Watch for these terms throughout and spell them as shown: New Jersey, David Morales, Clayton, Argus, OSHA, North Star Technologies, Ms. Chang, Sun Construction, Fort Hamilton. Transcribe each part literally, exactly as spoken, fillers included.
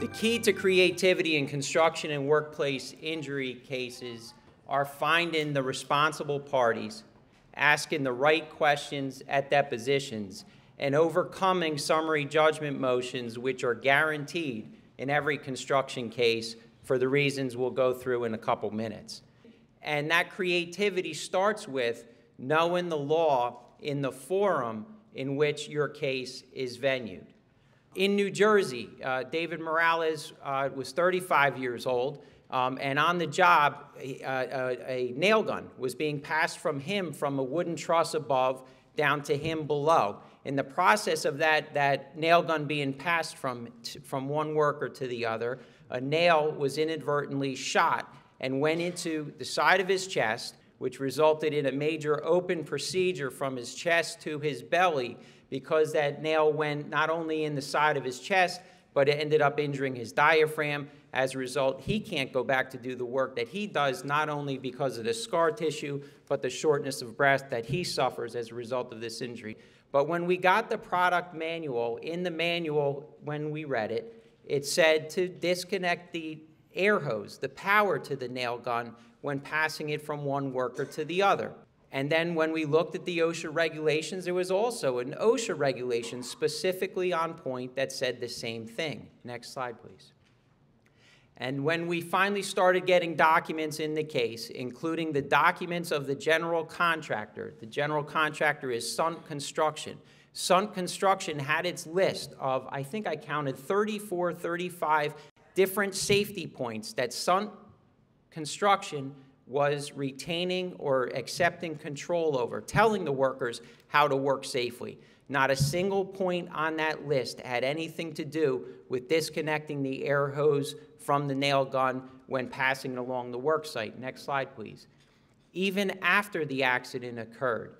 The key to creativity in construction and workplace injury cases are finding the responsible parties, asking the right questions at depositions, and overcoming summary judgment motions, which are guaranteed in every construction case for the reasons we'll go through in a couple minutes. And that creativity starts with knowing the law in the forum in which your case is venued. In New Jersey, uh, David Morales uh, was thirty-five years old, um, and on the job, a, a, a nail gun was being passed from him from a wooden truss above down to him below. In the process of that, that nail gun being passed from, from one worker to the other, a nail was inadvertently shot and went into the side of his chest, which resulted in a major open procedure from his chest to his belly, because that nail went not only in the side of his chest, but it ended up injuring his diaphragm. As a result, he can't go back to do the work that he does, not only because of the scar tissue, but the shortness of breath that he suffers as a result of this injury. But when we got the product manual, in the manual, when we read it, it said to disconnect the air hose, the power to the nail gun, when passing it from one worker to the other. And then when we looked at the OSHA regulations, there was also an OSHA regulation specifically on point that said the same thing. Next slide, please. And when we finally started getting documents in the case, including the documents of the general contractor, the general contractor is Sun Construction. Sun Construction had its list of, I think I counted thirty-four, thirty-five different safety points that Sun Construction was retaining or accepting control over, telling the workers how to work safely. Not a single point on that list had anything to do with disconnecting the air hose from the nail gun when passing it along the work site. Next slide, please. Even after the accident occurred,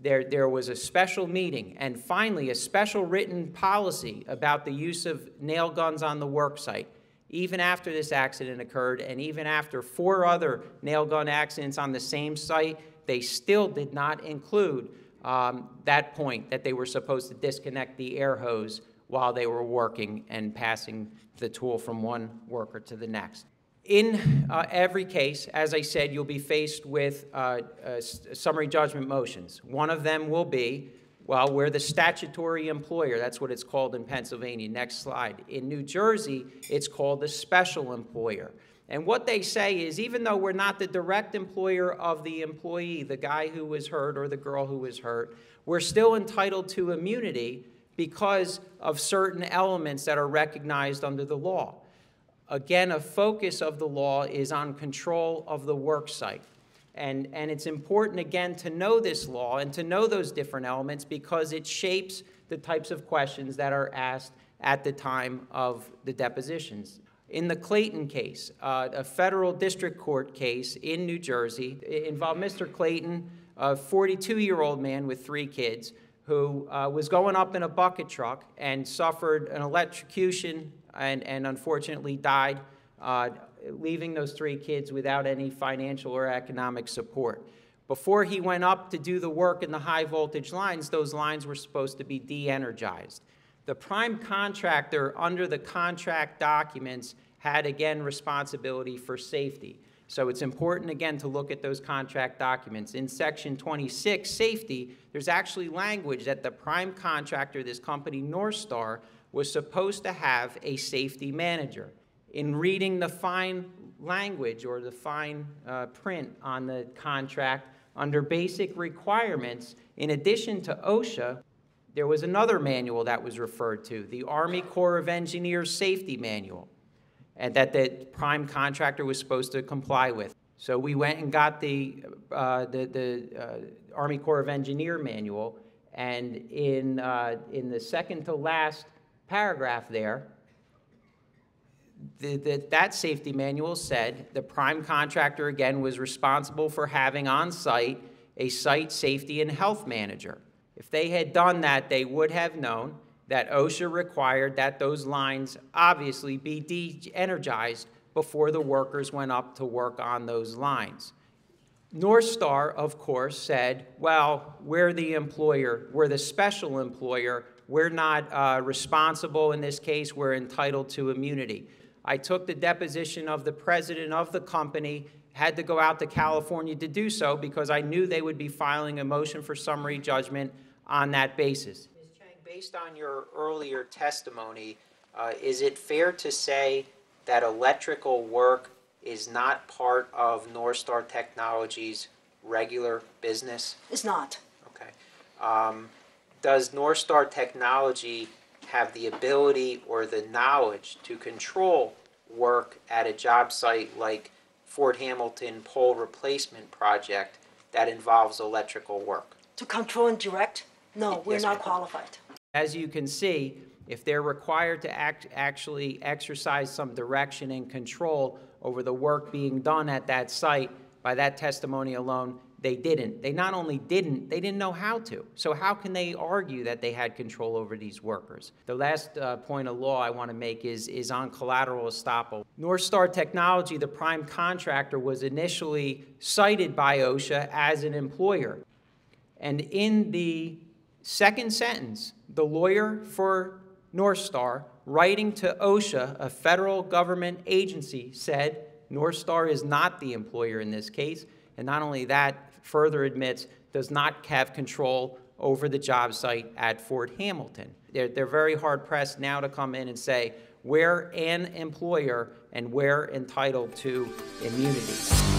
there, there was a special meeting and finally a special written policy about the use of nail guns on the work site. Even after this accident occurred, and even after four other nail gun accidents on the same site, they still did not include um, that point that they were supposed to disconnect the air hose while they were working and passing the tool from one worker to the next. In uh, every case, as I said, you'll be faced with uh, uh, summary judgment motions. One of them will be, well, we're the statutory employer. That's what it's called in Pennsylvania. Next slide. In New Jersey, it's called the special employer. And what they say is, even though we're not the direct employer of the employee, the guy who was hurt or the girl who was hurt, we're still entitled to immunity because of certain elements that are recognized under the law. Again, a focus of the law is on control of the work site. And, and it's important, again, to know this law and to know those different elements because it shapes the types of questions that are asked at the time of the depositions. In the Clayton case, uh, a federal district court case in New Jersey, it involved Mister Clayton, a forty-two-year-old man with three kids, who uh, was going up in a bucket truck and suffered an electrocution and, and unfortunately died, uh, leaving those three kids without any financial or economic support. Before he went up to do the work in the high voltage lines, those lines were supposed to be de-energized. The prime contractor under the contract documents had, again, responsibility for safety. So it's important, again, to look at those contract documents. In section twenty-six, safety, there's actually language that the prime contractor, this company, North Star, was supposed to have a safety manager. In reading the fine language or the fine uh, print on the contract, under basic requirements, in addition to OSHA, there was another manual that was referred to, the Army Corps of Engineers Safety Manual, and that the prime contractor was supposed to comply with. So we went and got the, uh, the, the uh, Army Corps of Engineer Manual, and in, uh, in the second to last paragraph there, The, the, that safety manual said the prime contractor, again, was responsible for having on site a site safety and health manager. If they had done that, they would have known that OSHA required that those lines obviously be de-energized before the workers went up to work on those lines. North Star, of course, said, well, we're the employer, we're the special employer, we're not uh, responsible in this case, we're entitled to immunity. I took the deposition of the president of the company, had to go out to California to do so because I knew they would be filing a motion for summary judgment on that basis. Miz Chang, based on your earlier testimony, uh, is it fair to say that electrical work is not part of North Star Technologies' regular business? It's not. Okay. Um, does North Star Technology have the ability or the knowledge to control work at a job site like Fort Hamilton pole replacement project that involves electrical work? To control and direct? No, we're not qualified. As you can see, if they're required to act, actually exercise some direction and control over the work being done at that site, by that testimony alone, they didn't. They not only didn't, they didn't know how to. So how can they argue that they had control over these workers? The last uh, point of law I want to make is, is on collateral estoppel. North Star Technology, the prime contractor, was initially cited by OSHA as an employer. And in the second sentence, the lawyer for North Star, writing to OSHA, a federal government agency, said North Star is not the employer in this case, and not only that, further admits, does not have control over the job site at Fort Hamilton. They're, they're very hard-pressed now to come in and say, we're an employer and we're entitled to immunity.